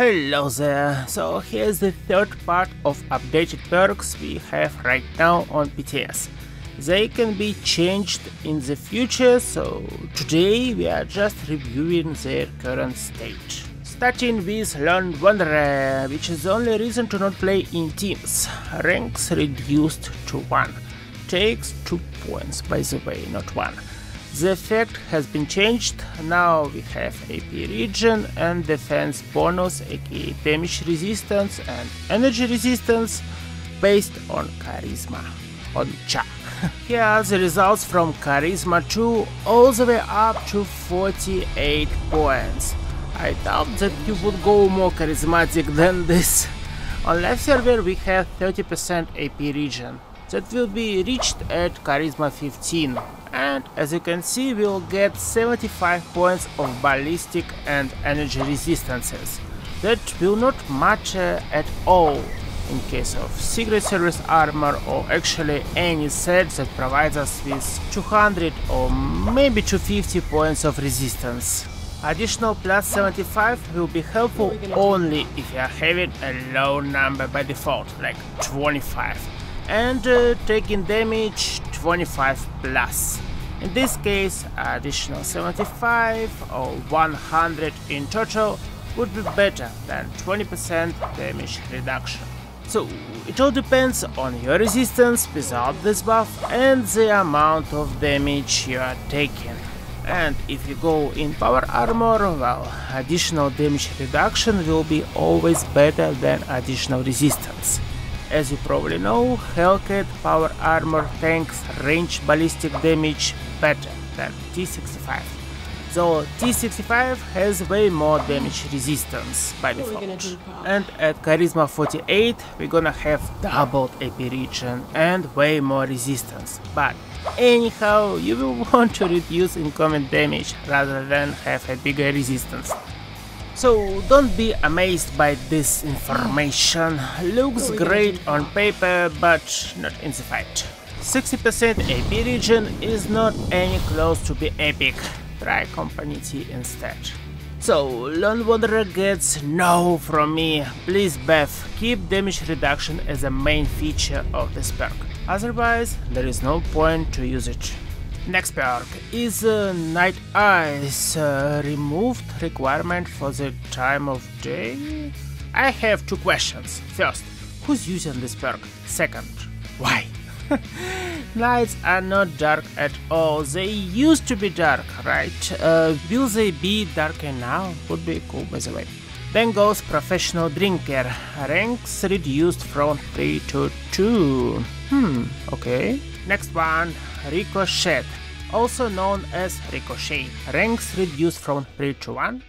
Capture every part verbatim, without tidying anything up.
Hello there, so here's the third part of updated perks we have right now on P T S. They can be changed in the future, so today we are just reviewing their current state. Starting with Lone Wanderer, which is the only reason to not play in teams. Ranks reduced to one. Takes two points, by the way, not one. The effect has been changed, now we have A P Regen and defense bonus, aka damage resistance and energy resistance based on Charisma, on Cha. Here are the results from Charisma two all the way up to forty-eight points. I doubt that you would go more charismatic than this. On left server we have thirty percent A P Regen. That will be reached at Charisma fifteen, and as you can see we'll get seventy-five points of ballistic and energy resistances. That will not matter at all in case of Secret Service armor or actually any set that provides us with two hundred or maybe two hundred fifty points of resistance. Additional plus seventy-five will be helpful only if you are having a low number by default, like twenty-five. And uh, taking damage twenty-five plus. In this case additional seventy-five or one hundred in total would be better than twenty percent damage reduction. So it all depends on your resistance without this buff and the amount of damage you are taking. And if you go in power armor, well, additional damage reduction will be always better than additional resistance. As you probably know, Hellcat Power Armor tanks range ballistic damage better than T sixty-five, though T sixty-five has way more damage resistance by default. And at Charisma forty-eight we're gonna have doubled A P Regen and way more resistance, but anyhow you will want to reduce incoming damage rather than have a bigger resistance. So don't be amazed by this information, looks great on paper but not in the fight. sixty percent A P Regen is not any close to be epic, try Kompany T instead. So Lone Wanderer gets no from me, please Beth, keep damage reduction as a main feature of this perk, otherwise there is no point to use it. Next perk is uh, Night Eyes, uh, removed requirement for the time of day? I have two questions. First, who's using this perk? Second, why? Nights are not dark at all, they used to be dark, right? Uh, will they be darker now? Would be cool by the way. Then goes Professional Drinker, ranks reduced from three to two. Hmm, okay. Next one, Ricochet, also known as Ricochet, ranks reduced from three to one.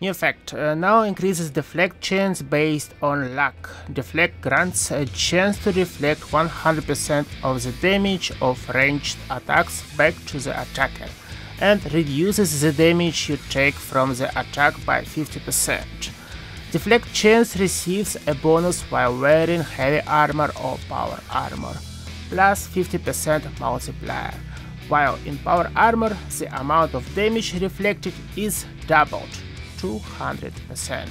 New effect, uh, now increases deflect chance based on luck. Deflect grants a chance to deflect one hundred percent of the damage of ranged attacks back to the attacker, and reduces the damage you take from the attack by fifty percent. Deflect chance receives a bonus while wearing heavy armor or power armor, plus fifty percent multiplier, while in power armor the amount of damage reflected is doubled, two hundred percent.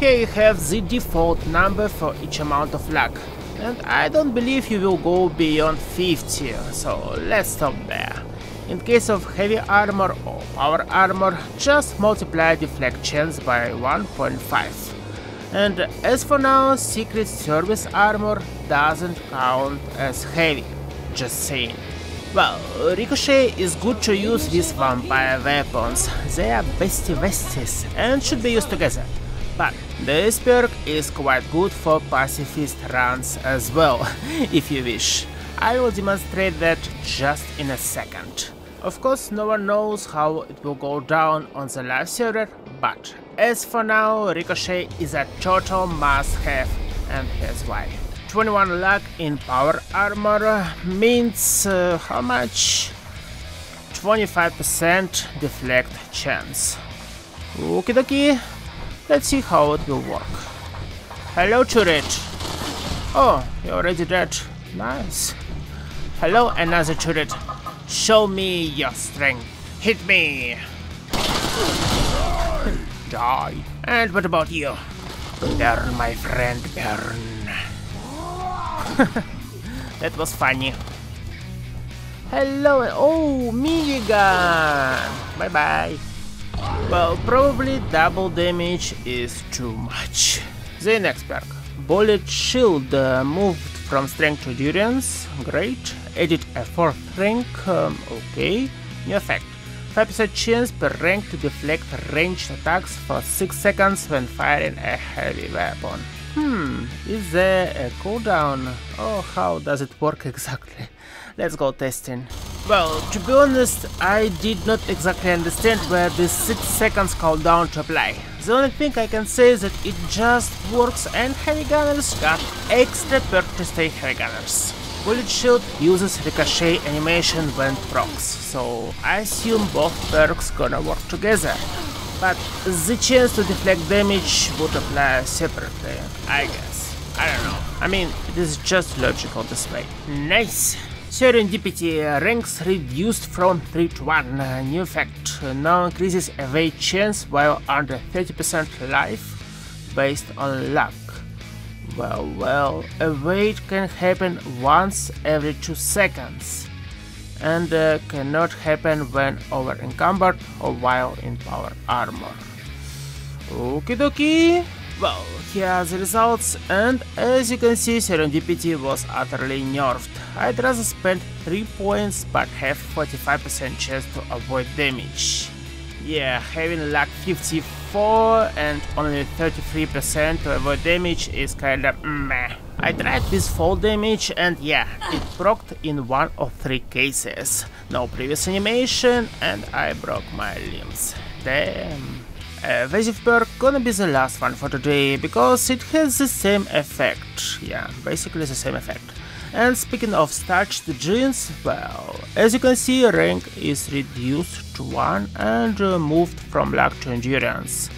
Here you have the default number for each amount of luck, and I don't believe you will go beyond fifty, so let's stop there. In case of heavy armor or power armor, just multiply deflect chance by one point five. And as for now, Secret Service armor doesn't count as heavy, just saying. Well, Ricochet is good to use with vampire weapons, they are bestie vesties and should be used together. But this perk is quite good for pacifist runs as well, if you wish. I will demonstrate that just in a second. Of course, no one knows how it will go down on the live server, but as for now, Ricochet is a total must-have, and here's why. twenty-one luck in power armor means uh, how much? twenty-five percent deflect chance. Okie dokie, let's see how it will work. Hello turret. Oh, you're already dead. Nice. Hello another turret. Show me your strength. Hit me. Die. And what about you? Burn, my friend, burn. That was funny. Hello, oh, minigun. Bye bye. Well, probably double damage is too much. The next perk, Bullet Shield, uh, moved from strength to durance. Great. Edit a fourth rank. Um, okay. New effect. five percent chance per rank to deflect ranged attacks for six seconds when firing a heavy weapon. Hmm, is there a cooldown? Oh, how does it work exactly? Let's go testing. Well, to be honest, I did not exactly understand where this six seconds cooldown to apply. The only thing I can say is that it just works and heavy gunners got extra perk to stay heavy gunners. Bullet Shield uses Ricochet animation when procs, so I assume both perks gonna work together. But the chance to deflect damage would apply separately, I guess. I don't know. I mean, it is just logical this way. Nice! Serendipity, ranks reduced from three to one, new effect. Now increases evade chance while under thirty percent life based on luck. Well, well, evade can happen once every two seconds and uh, cannot happen when over encumbered or while in power armor. Okie dokie. Well, here are the results, and as you can see, Serendipity was utterly nerfed. I'd rather spend three points but have forty-five percent chance to avoid damage. Yeah, having luck fifty-four and only thirty-three percent to avoid damage is kinda meh. I tried this fall damage and yeah, it procced in one of three cases. No previous animation and I broke my limbs. Damn. Evasive perk gonna be the last one for today, because it has the same effect. Yeah, basically the same effect. And speaking of Starched Genes, well, as you can see, rank is reduced to one and uh, moved from luck to endurance.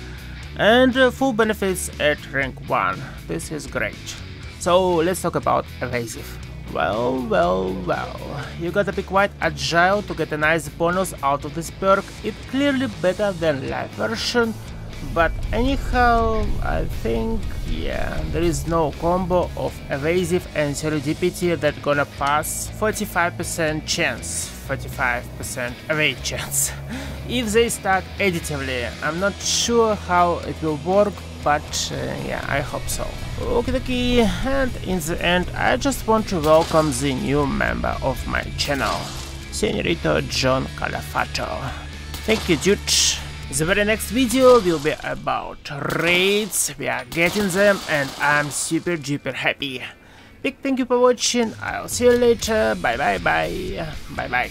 And uh, full benefits at rank one. This is great. So let's talk about Evasive. Well, well, well, you gotta be quite agile to get a nice bonus out of this perk. It's clearly better than live version, but anyhow, I think, yeah, there is no combo of Evasive and Serendipity that gonna pass forty-five percent chance, forty-five percent evade chance. If they start editively, I'm not sure how it will work, but uh, yeah, I hope so. Okie dokie, and in the end, I just want to welcome the new member of my channel, Senorito John Calafato. Thank you, dude. The very next video will be about raids. We are getting them and I'm super duper happy. Big thank you for watching, I'll see you later, bye bye bye, bye bye.